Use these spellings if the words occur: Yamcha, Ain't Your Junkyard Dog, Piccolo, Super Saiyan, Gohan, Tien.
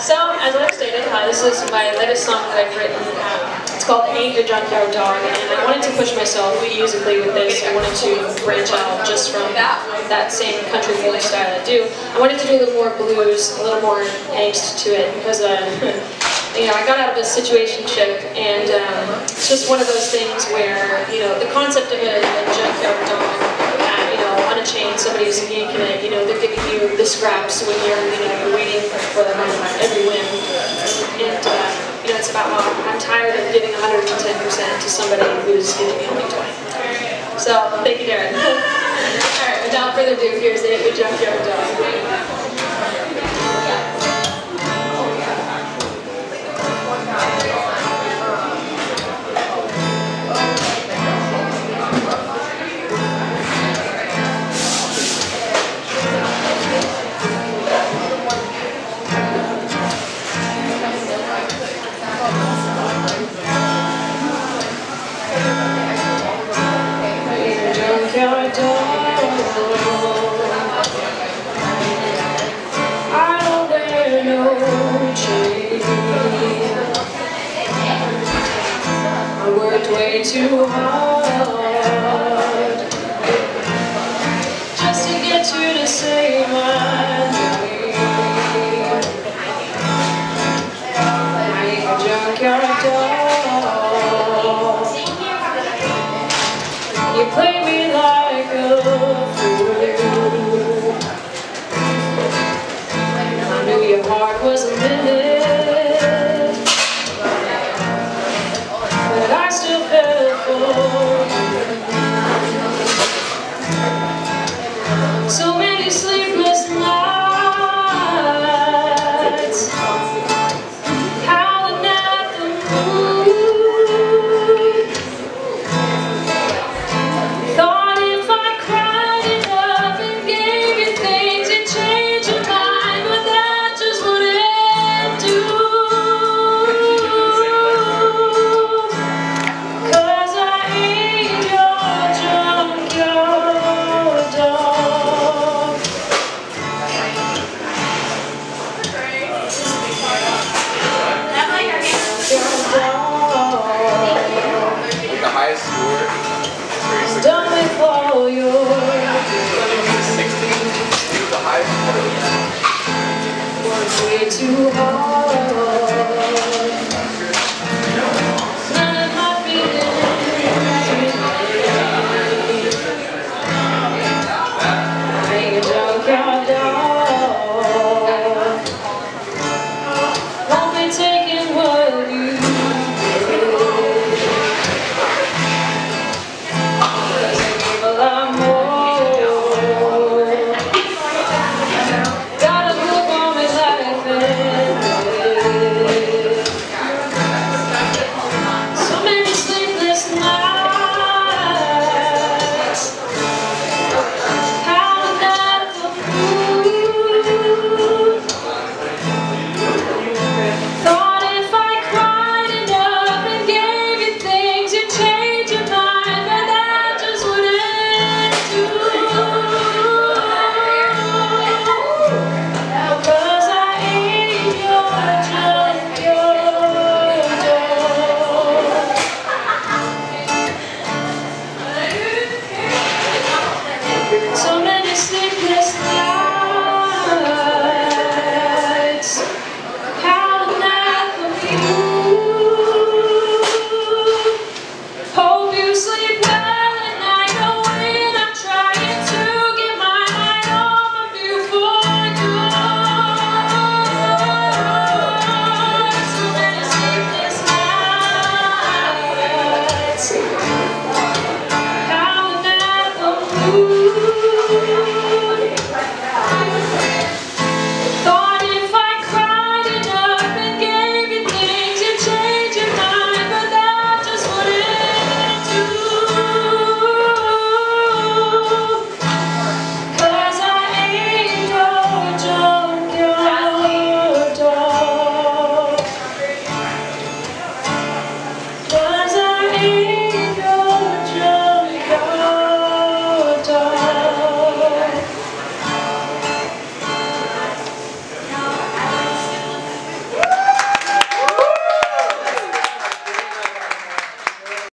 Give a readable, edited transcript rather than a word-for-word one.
So, as I've stated, this is my latest song that I've written. It's called Ain't Your Junkyard Dog, and I wanted to push myself musically with this. I wanted to branch out just from that same country music style I do. I wanted to do a little more blues, a little more angst to it, because you know, I got out of a situationship, and it's just one of those things where, you know, the concept of it is a junkyard dog, you know, on a chain, somebody who's yanking it, you know, they're giving you the scraps when you're, you know, you're waiting for them on every whim. And, you know, it's about how I'm tired of giving 110% to somebody who's giving me only 20. So, thank you, Darren. Alright, without further ado, here's the Ain't Your Junkyard Dog. Way too hard just to get you to say my name. I ain't your junkyard dog. You play me like a fool. I knew your heart was a minute. So many sleepless nights, howling at the moon. Thought if I cried enough and gave you things, you'd change your mind, but that just wouldn't do. 'Cause I ain't your junkyard dog. Way too hard.